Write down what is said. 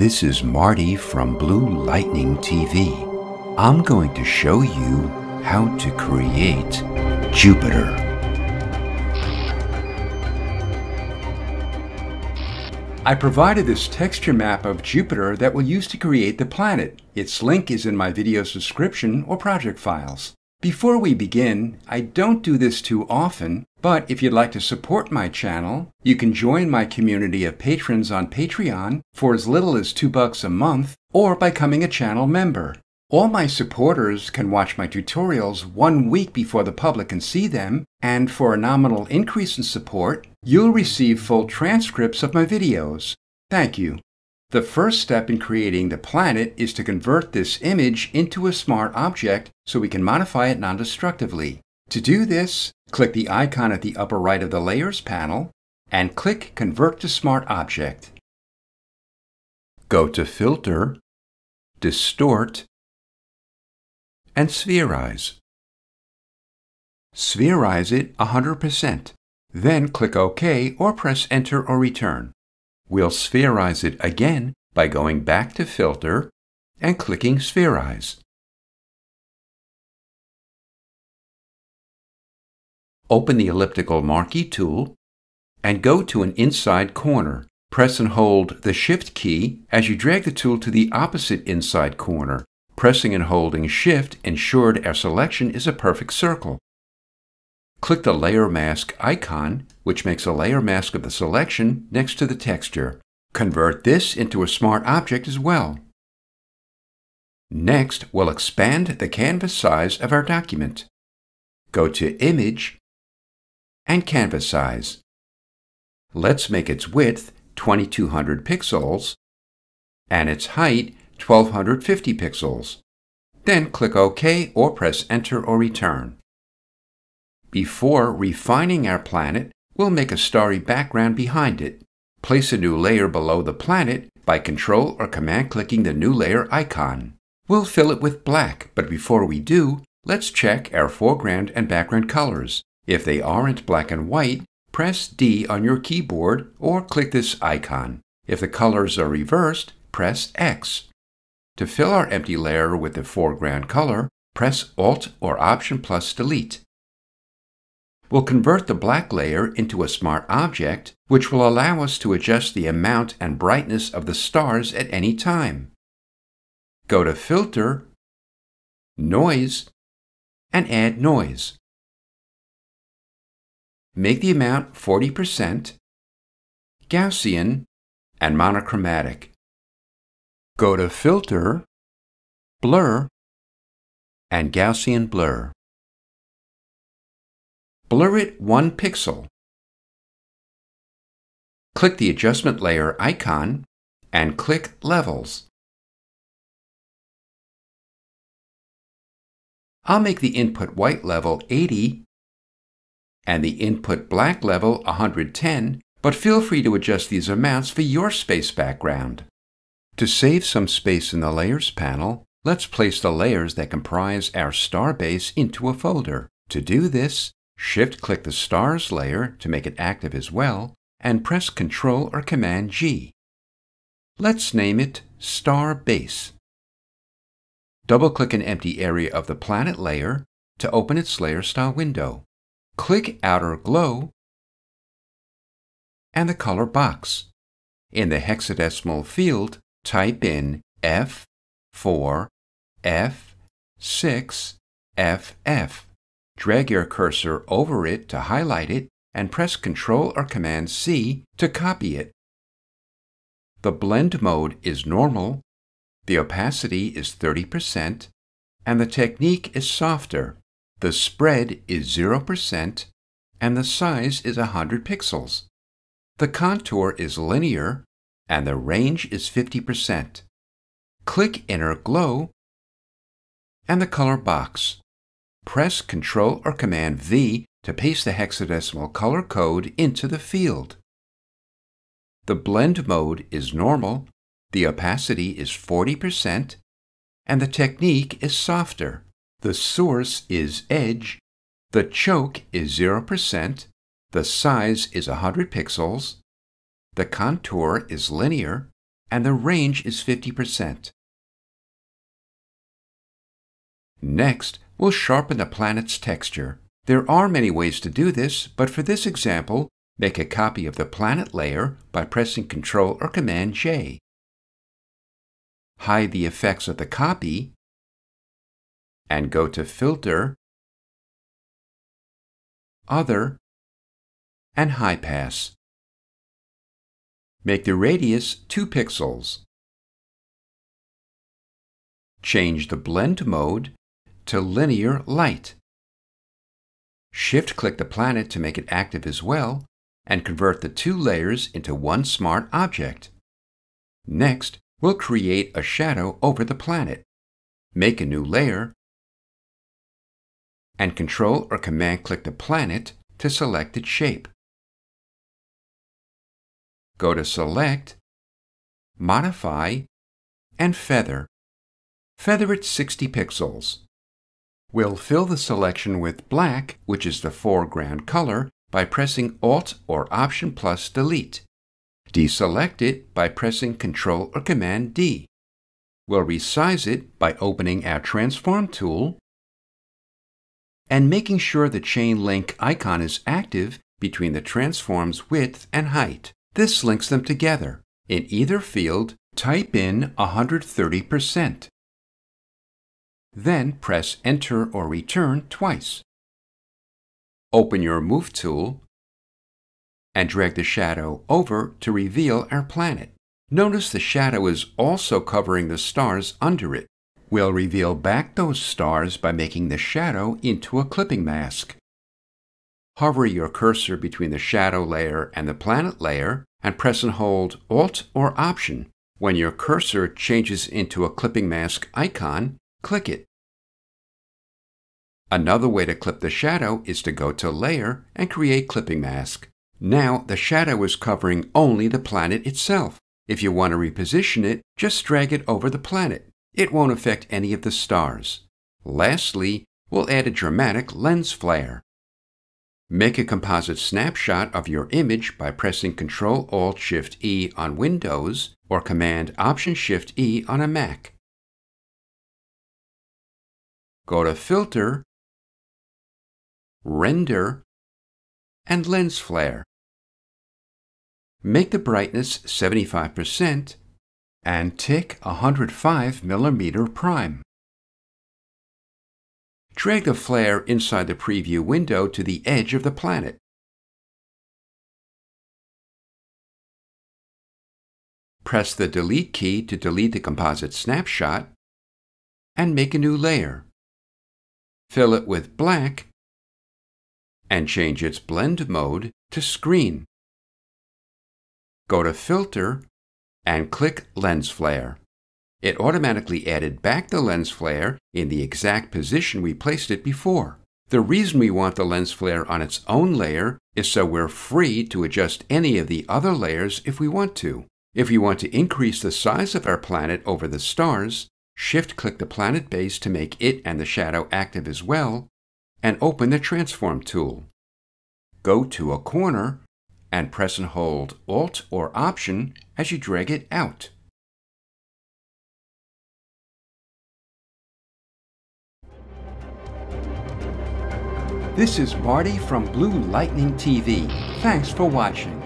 This is Marty from Blue Lightning TV. I'm going to show you how to create Jupiter. I provided this texture map of Jupiter that we'll use to create the planet. Its link is in my video's description or project files. Before we begin, I don't do this too often, but if you'd like to support my channel, you can join my community of patrons on Patreon for as little as $2 a month or by becoming a channel member. All my supporters can watch my tutorials 1 week before the public can see them, and for a nominal increase in support, you'll receive full transcripts of my videos. Thank you. The first step in creating the planet is to convert this image into a smart object so we can modify it non-destructively. To do this, click the icon at the upper right of the Layers panel and click Convert to Smart Object. Go to Filter, Distort, and Spherize. Spherize it 100%, then click OK or press Enter or Return. We'll spherize it again by going back to Filter and clicking Spherize. Open the Elliptical Marquee Tool and go to an inside corner. Press and hold the Shift key as you drag the tool to the opposite inside corner. Pressing and holding Shift ensured our selection is a perfect circle. Click the Layer Mask icon, which makes a layer mask of the selection next to the texture. Convert this into a smart object as well. Next, we'll expand the canvas size of our document. Go to Image and Canvas Size. Let's make its width 2200 pixels and its height 1250 pixels. Then click OK or press Enter or Return. Before refining our planet, we'll make a starry background behind it. Place a new layer below the planet by Control or Command clicking the new layer icon. We'll fill it with black, but before we do, let's check our foreground and background colors. If they aren't black and white, press D on your keyboard or click this icon. If the colors are reversed, press X. To fill our empty layer with the foreground color, press Alt or Option plus Delete. We'll convert the black layer into a smart object, which will allow us to adjust the amount and brightness of the stars at any time. Go to Filter, Noise, and Add Noise. Make the amount 40%, Gaussian, and monochromatic. Go to Filter, Blur, and Gaussian Blur. Blur it 1 pixel. Click the Adjustment Layer icon and click Levels. I'll make the input white level 80 and the input black level 110, but feel free to adjust these amounts for your space background. To save some space in the Layers panel, let's place the layers that comprise our star base into a folder. To do this, Shift-click the Stars layer to make it active as well, and press Ctrl or Command G. Let's name it Star Base. Double-click an empty area of the Planet layer to open its Layer Style window. Click Outer Glow and the color box. In the hexadecimal field, type in F4F6FF. Drag your cursor over it to highlight it and press Ctrl or Command C to copy it. The blend mode is normal, the opacity is 30%, and the technique is softer. The spread is 0% and the size is 100 pixels. The contour is linear and the range is 50%. Click Inner Glow and the color box. Press Ctrl or Command V to paste the hexadecimal color code into the field. The blend mode is normal, the opacity is 40%, and the technique is softer. The source is edge, the choke is 0%, the size is 100 pixels, the contour is linear, and the range is 50%. Next, we'll sharpen the planet's texture. There are many ways to do this, but for this example, make a copy of the planet layer by pressing Ctrl or Command J. Hide the effects of the copy and go to Filter, Other, and High Pass. Make the radius 2 pixels. Change the Blend mode to Linear Light. Shift-click the planet to make it active as well, and convert the two layers into one smart object. Next, we'll create a shadow over the planet. Make a new layer, and Ctrl or Command-click the planet to select its shape. Go to Select, Modify, and Feather. Feather it 60 pixels. We'll fill the selection with black, which is the foreground color, by pressing Alt or Option plus Delete. Deselect it by pressing Ctrl or Command D. We'll resize it by opening our Transform Tool and making sure the chain link icon is active between the transform's width and height. This links them together. In either field, type in 130%. Then press Enter or Return twice. Open your Move tool and drag the shadow over to reveal our planet. Notice the shadow is also covering the stars under it. We'll reveal back those stars by making the shadow into a clipping mask. Hover your cursor between the shadow layer and the planet layer and press and hold Alt or Option. When your cursor changes into a clipping mask icon, click it. Another way to clip the shadow is to go to Layer and create Clipping Mask. Now the shadow is covering only the planet itself. If you want to reposition it, just drag it over the planet. It won't affect any of the stars. Lastly, we'll add a dramatic lens flare. Make a composite snapshot of your image by pressing Ctrl-Alt-Shift-E on Windows or Command-Option-Shift-E on a Mac. Go to Filter, Render, and Lens Flare. Make the brightness 75% and tick 105 mm prime. Drag the flare inside the preview window to the edge of the planet. Press the Delete key to delete the composite snapshot and make a new layer. Fill it with black and change its blend mode to screen. Go to Filter and click Lens Flare. It automatically added back the lens flare in the exact position we placed it before. The reason we want the lens flare on its own layer is so we're free to adjust any of the other layers if we want to. If we want to increase the size of our planet over the stars, Shift-click the planet base to make it and the shadow active as well, and open the Transform tool. Go to a corner and press and hold Alt or Option as you drag it out. This is Marty from Blue Lightning TV. Thanks for watching.